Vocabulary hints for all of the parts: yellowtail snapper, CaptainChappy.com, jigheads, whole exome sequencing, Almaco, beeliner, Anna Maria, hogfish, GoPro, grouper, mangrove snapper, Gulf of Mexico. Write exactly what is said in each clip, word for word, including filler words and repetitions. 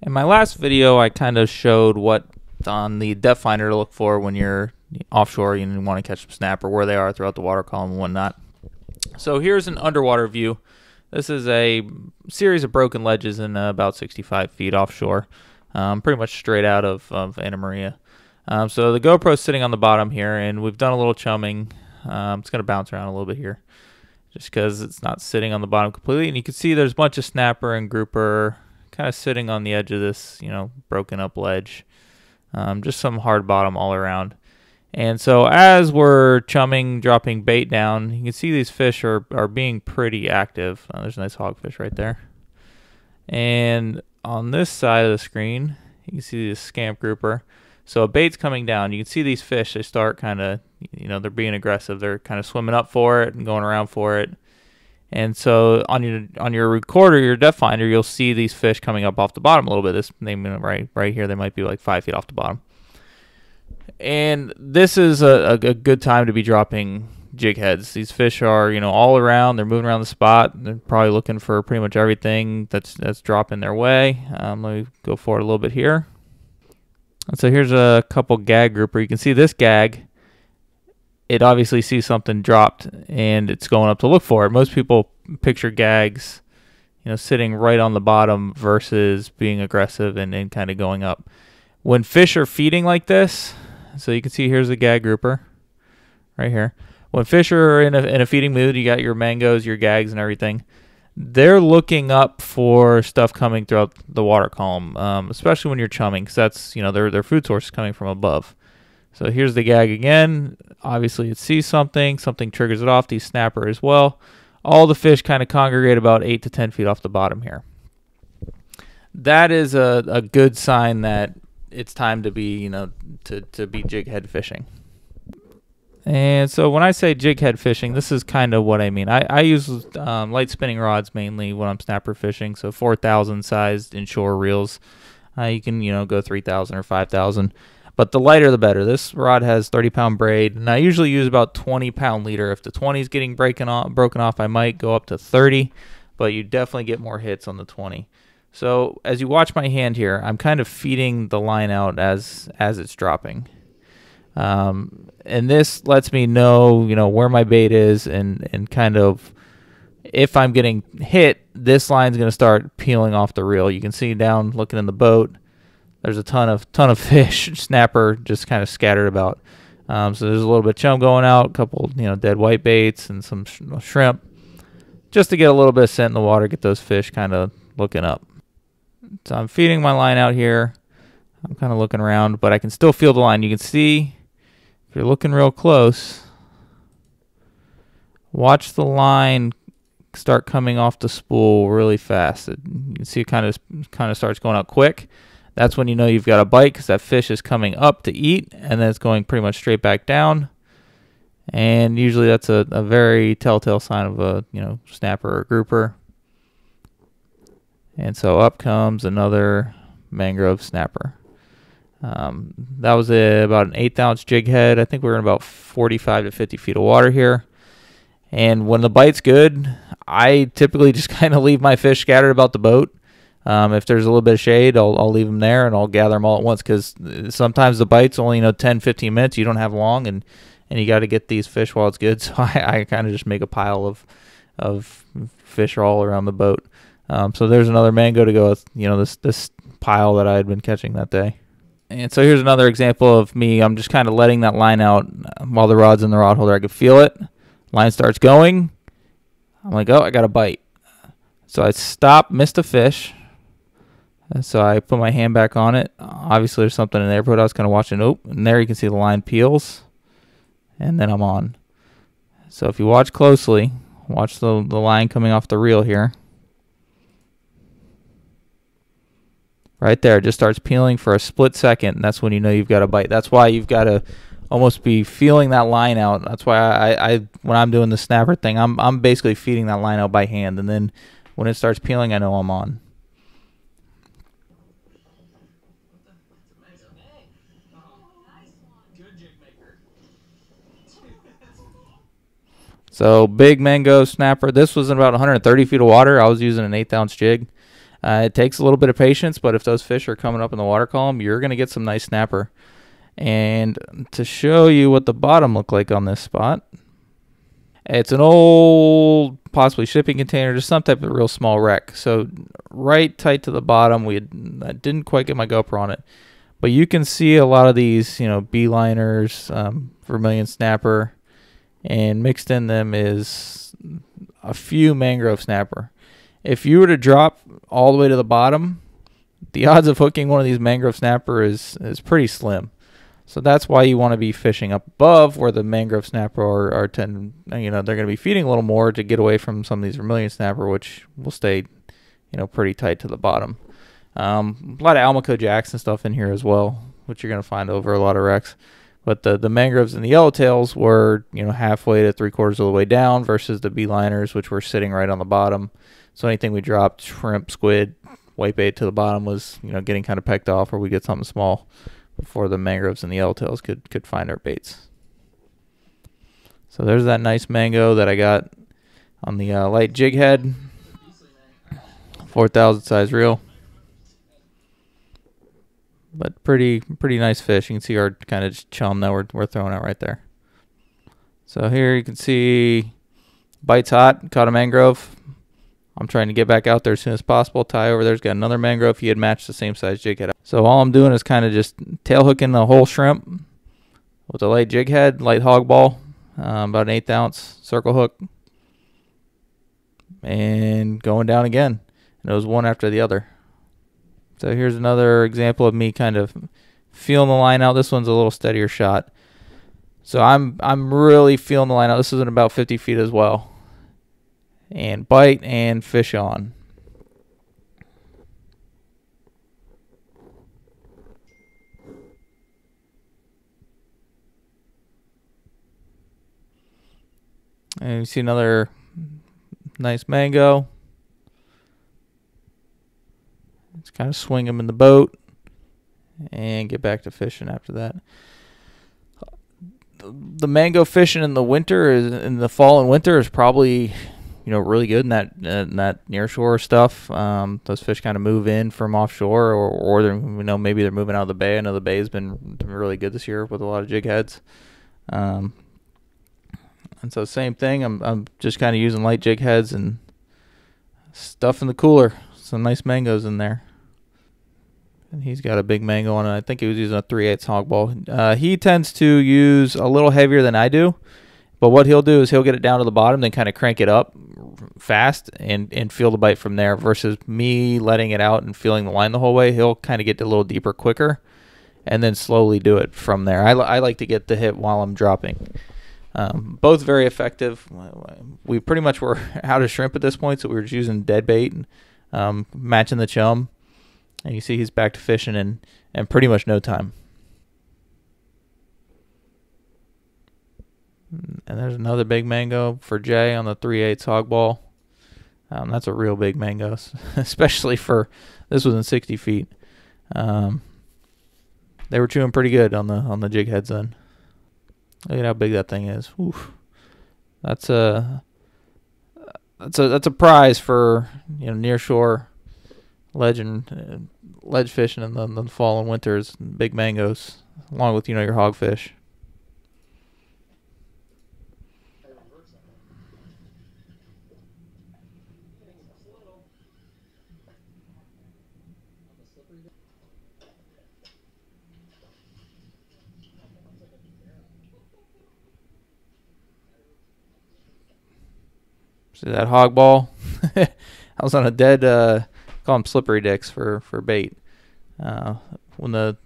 In my last video, I kind of showed what on the depth finder to look for when you're offshore, you want to catch some snapper, where they are throughout the water column and whatnot. So here's an underwater view. This is a series of broken ledges in uh, about sixty-five feet offshore, um, pretty much straight out of, of Anna Maria. Um, so the GoPro's sitting on the bottom here, and we've done a little chumming. Um, it's going to bounce around a little bit here just because it's not sitting on the bottom completely. And you can see there's a bunch of snapper and grouper kind of sitting on the edge of this, you know, broken up ledge. Um, just some hard bottom all around. And so as we're chumming, dropping bait down, you can see these fish are, are being pretty active. Oh, there's a nice hogfish right there. And on this side of the screen, you can see this scamp grouper. So a bait's coming down. You can see these fish, they start kind of, you know, they're being aggressive. They're kind of swimming up for it and going around for it. And so on your on your recorder, your depth finder, you'll see these fish coming up off the bottom a little bit. This they, right, right here, they might be like five feet off the bottom. And this is a, a good time to be dropping jig heads. These fish are, you know, all around. They're moving around the spot. They're probably looking for pretty much everything that's that's dropping their way. Um, let me go forward a little bit here. And so here's a couple gag grouper. You can see this gag. It obviously sees something dropped, and it's going up to look for it. Most people picture gags, you know, sitting right on the bottom versus being aggressive and, and kind of going up. When fish are feeding like this, so you can see here's a gag grouper right here. When fish are in a, in a feeding mood, you got your mangoes, your gags, and everything. They're looking up for stuff coming throughout the water column, um, especially when you're chumming, because that's, you know, their, their food source is coming from above. So here's the gag again. Obviously it sees something, something triggers it off, these snapper as well. All the fish kind of congregate about eight to ten feet off the bottom here. That is a, a good sign that it's time to be, you know, to, to be jig head fishing. And so when I say jig head fishing, this is kind of what I mean. I, I use um, light spinning rods mainly when I'm snapper fishing, so four thousand sized inshore reels. Uh, you can, you know, go three thousand or five thousand. But the lighter the better. This rod has thirty pound braid, and I usually use about twenty pound leader. If the twenty is getting breaking off, broken off, I might go up to thirty, but you definitely get more hits on the twenty. So as you watch my hand here, I'm kind of feeding the line out as as it's dropping, um, and this lets me know, you know, where my bait is, and and kind of if I'm getting hit, this line's going to start peeling off the reel. You can see down looking in the boat. There's a ton of ton of fish, snapper, just kind of scattered about. Um, so there's a little bit of chum going out, a couple, you know, dead white baits and some sh shrimp, just to get a little bit of scent in the water, get those fish kind of looking up. So I'm feeding my line out here. I'm kind of looking around, but I can still feel the line. You can see, if you're looking real close, watch the line start coming off the spool really fast. It, you can see it kind of kind of starts going out quick. That's when you know you've got a bite, because that fish is coming up to eat, and then it's going pretty much straight back down. And usually that's a, a very telltale sign of a, you know, snapper or grouper. And so up comes another mangrove snapper. Um, that was a, about an eighth ounce jig head. I think we were in about forty-five to fifty feet of water here. And when the bite's good, I typically just kind of leave my fish scattered about the boat. Um, if there's a little bit of shade, I'll, I'll leave them there, and I'll gather them all at once, because sometimes the bite's only, you know, ten, fifteen minutes. You don't have long, and, and you got to get these fish while it's good. So I, I kind of just make a pile of of fish all around the boat. Um, so there's another mango to go with, you know, this, this pile that I had been catching that day. And so here's another example of me. I'm just kind of letting that line out while the rod's in the rod holder. I can feel it. Line starts going. I'm like, oh, I got a bite. So I stopped, missed a fish. So I put my hand back on it. Obviously, there's something in there, but I was kind of watching. Oh, and there you can see the line peels, and then I'm on. So if you watch closely, watch the, the line coming off the reel here. Right there, it just starts peeling for a split second, and that's when you know you've got a bite. That's why you've got to almost be feeling that line out. That's why I, I when I'm doing the snapper thing, I'm, I'm basically feeding that line out by hand, and then when it starts peeling, I know I'm on. So big mango snapper. This was in about one hundred thirty feet of water. I was using an eighth ounce jig. Uh, it takes a little bit of patience, but if those fish are coming up in the water column, you're going to get some nice snapper. And to show you what the bottom looked like on this spot, it's an old, possibly shipping container, just some type of real small wreck. So right tight to the bottom, we had, I didn't quite get my GoPro on it. But you can see a lot of these, you know, beeliners, um, vermilion snapper, and mixed in them is a few mangrove snapper. If you were to drop all the way to the bottom, the odds of hooking one of these mangrove snapper is, is pretty slim. So that's why you want to be fishing up above where the mangrove snapper are, are tend, you know, they're going to be feeding a little more to get away from some of these vermilion snapper, which will stay, you know, pretty tight to the bottom. Um, a lot of Almaco jacks and stuff in here as well, which you're going to find over a lot of wrecks. But the, the mangroves and the yellowtails were, you know, halfway to three quarters of the way down versus the beeliners, which were sitting right on the bottom. So anything we dropped, shrimp, squid, whitebait to the bottom was, you know, getting kind of pecked off, or we get something small before the mangroves and the yellowtails could, could find our baits. So there's that nice mango that I got on the uh, light jig head, four thousand size reel. But pretty pretty nice fish. You can see our kind of chum that we're, we're throwing out right there. So here you can see bites hot, caught a mangrove. I'm trying to get back out there as soon as possible. Ty over there's got another mangrove. He had matched the same size jig head. So all I'm doing is kind of just tail hooking the whole shrimp with a light jig head, light hog ball, uh, about an eighth ounce circle hook, and going down again. And it was one after the other. So here's another example of me kind of feeling the line out. This one's a little steadier shot. So I'm I'm really feeling the line out. This is in about fifty feet as well. And bite and fish on. And you see another nice mango. Just kind of swing them in the boat and get back to fishing after that. The mango fishing in the winter is in the fall and winter is probably, you know, really good in that in that near shore stuff. Um, those fish kind of move in from offshore, or or they're, you know, maybe they're moving out of the bay. I know the bay has been really good this year with a lot of jig heads. Um, and so same thing. I'm I'm just kind of using light jig heads and stuff in the cooler. Some nice mangoes in there. And he's got a big mango on it. I think he was using a three eighths hog ball. Uh, he tends to use a little heavier than I do, but what he'll do is he'll get it down to the bottom, then kind of crank it up fast and, and feel the bite from there versus me letting it out and feeling the line the whole way. He'll kind of get a little deeper quicker and then slowly do it from there. I, I like to get the hit while I'm dropping. Um, both very effective. We pretty much were out of shrimp at this point, so we were just using dead bait and Um, matching the chum, and you see he's back to fishing in, in pretty much no time. And there's another big mango for Jay on the three eighths hog ball. Um, that's a real big mango, especially for, this was in sixty feet. Um, they were chewing pretty good on the on the jig heads then. Look at how big that thing is. Oof. That's a That's a that's a prize for, you know, nearshore ledge and uh, ledge fishing in the, in the fall and winters, big mangoes, along with, you know, your hogfish. See that hog ball? I was on a dead, uh, call them slippery dicks for, for bait. Uh, when the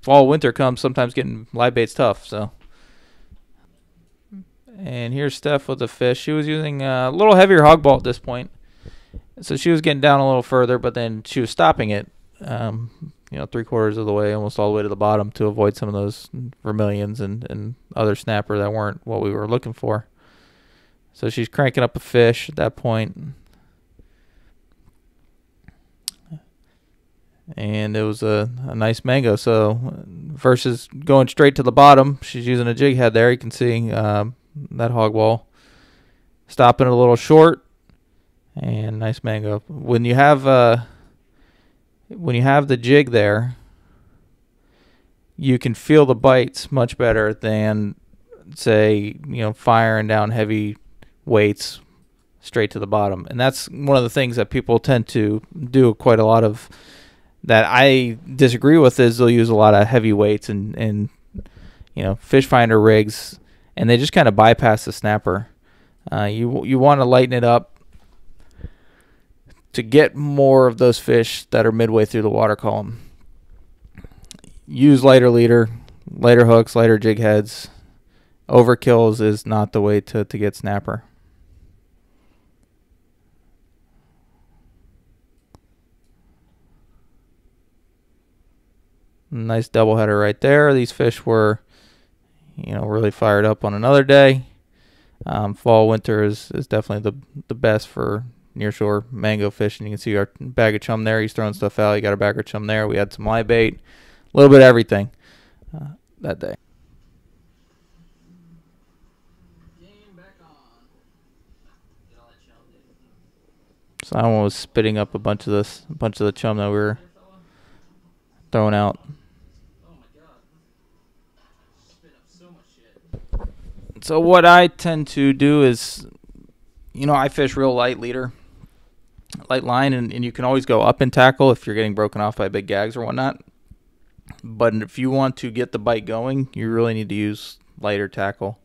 fall winter comes, sometimes getting live bait's tough. So, and here's Steph with the fish. She was using a little heavier hog ball at this point, so she was getting down a little further, but then she was stopping it, um, you know, three quarters of the way, almost all the way to the bottom, to avoid some of those vermilions and and other snapper that weren't what we were looking for. So she's cranking up a fish at that point. And it was a, a nice mango. So versus going straight to the bottom, she's using a jig head there. You can see um, that hog wall. Stopping it a little short. And nice mango. When you have uh, when you have the jig there, you can feel the bites much better than, say, you know, firing down heavy weights straight to the bottom. And that's one of the things that people tend to do quite a lot of, that I disagree with, is they'll use a lot of heavy weights and, and you know, fish finder rigs, and they just kind of bypass the snapper. Uh, you you want to lighten it up to get more of those fish that are midway through the water column. Use lighter leader, lighter hooks, lighter jig heads. Overkills is not the way to, to get snapper. Nice doubleheader right there. These fish were, you know, really fired up on another day. Um, fall, winter is, is definitely the, the best for nearshore mango fishing. You can see our bag of chum there. He's throwing stuff out. You got our bag of chum there. We had some live bait, a little bit of everything uh, that day. So that one was spitting up a bunch of this, a bunch of the chum that we were throwing out. So what I tend to do is, you know, I fish real light leader, light line, and, and you can always go up and tackle if you're getting broken off by big gags or whatnot. But if you want to get the bite going, you really need to use lighter tackle.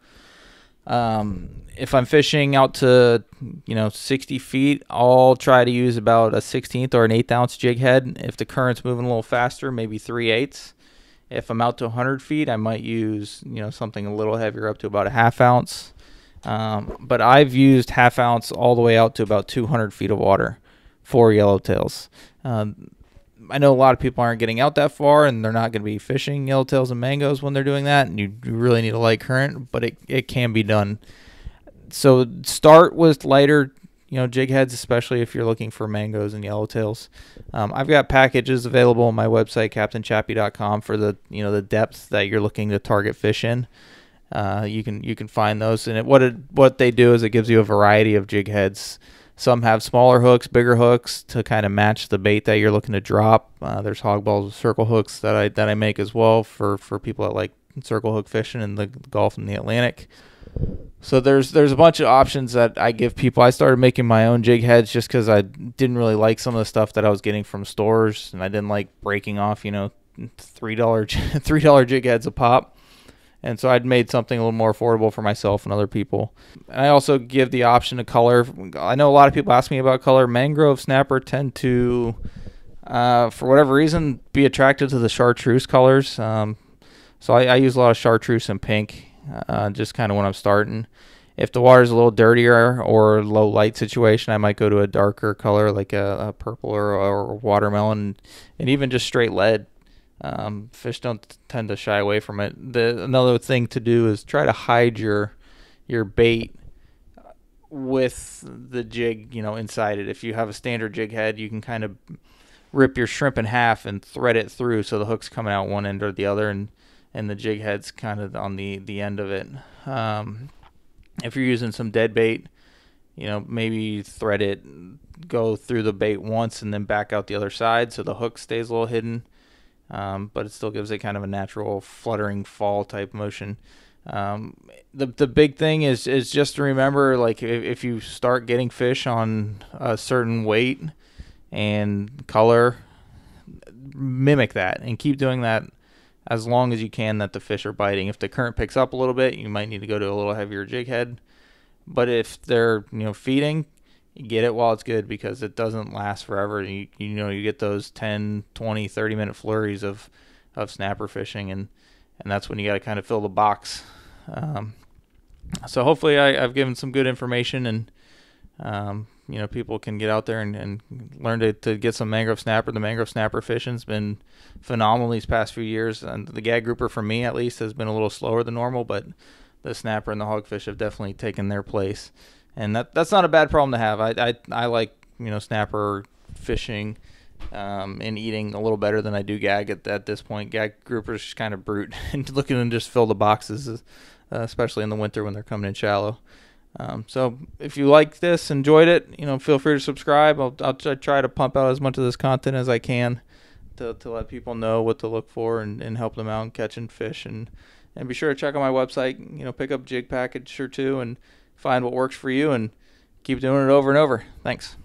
Um, if I'm fishing out to, you know, sixty feet, I'll try to use about a sixteenth or an eighth ounce jig head. If the current's moving a little faster, maybe three eighths. If I'm out to one hundred feet, I might use, you know, something a little heavier, up to about a half ounce. Um, but I've used half ounce all the way out to about two hundred feet of water for yellowtails. Um, I know a lot of people aren't getting out that far, and they're not going to be fishing yellowtails and mangoes when they're doing that, and you really need a light current, but it, it can be done. So start with lighter, you know, jig heads, especially if you're looking for mangoes and yellowtails. Um, I've got packages available on my website, Captain Chappy dot com, for the, you know, the depth that you're looking to target fish in. Uh, you can you can find those, and it, what it, what they do is it gives you a variety of jig heads. Some have smaller hooks, bigger hooks to kind of match the bait that you're looking to drop. Uh, there's hog balls with circle hooks that I that I make as well for for people that like circle hook fishing in the Gulf and the Atlantic. So there's there's a bunch of options that I give people. I started making my own jig heads just because I didn't really like some of the stuff that I was getting from stores, and I didn't like breaking off, you know, three dollar three dollar jig heads a pop. And so I'd made something a little more affordable for myself and other people. And I also give the option to color. I know a lot of people ask me about color. Mangrove snapper tend to, uh, for whatever reason, be attracted to the chartreuse colors. Um, so I, I use a lot of chartreuse and pink, uh, just kind of when I'm starting. If the water's a little dirtier or low light situation, I might go to a darker color, like a, a purple or, or watermelon, and even just straight lead. Um, fish don't tend to shy away from it. The, another thing to do is try to hide your your bait with the jig, you know, inside it. If you have a standard jig head, you can kind of rip your shrimp in half and thread it through, so the hook's coming out one end or the other, and and the jig head's kind of on the the end of it. Um, if you're using some dead bait, you know, maybe thread it, go through the bait once, and then back out the other side, so the hook stays a little hidden. Um, but it still gives it kind of a natural fluttering fall type motion. Um, the the big thing is is just to remember, like, if, if you start getting fish on a certain weight and color, mimic that and keep doing that as long as you can that the fish are biting. If the current picks up a little bit, you might need to go to a little heavier jig head. But if they're, you know, feeding, get it while it's good, because it doesn't last forever. You, you know, you get those ten, twenty, thirty minute flurries of, of snapper fishing, and, and that's when you got to kind of fill the box. Um, so hopefully I, I've given some good information, and, um, you know, people can get out there and, and learn to, to get some mangrove snapper. The mangrove snapper fishing has been phenomenal these past few years, and the gag grouper, for me at least, has been a little slower than normal, but the snapper and the hogfish have definitely taken their place. And that that's not a bad problem to have. I I, I like, you know, snapper fishing um, and eating a little better than I do gag at, at this point. Gag groupers just kind of brute and look at them just fill the boxes, uh, especially in the winter when they're coming in shallow. Um, so if you like this, enjoyed it, you know, feel free to subscribe. I'll, I'll try to pump out as much of this content as I can to, to let people know what to look for and, and help them out in catching fish. And, and be sure to check out my website, you know, pick up jig package or two and find what works for you and keep doing it over and over. Thanks.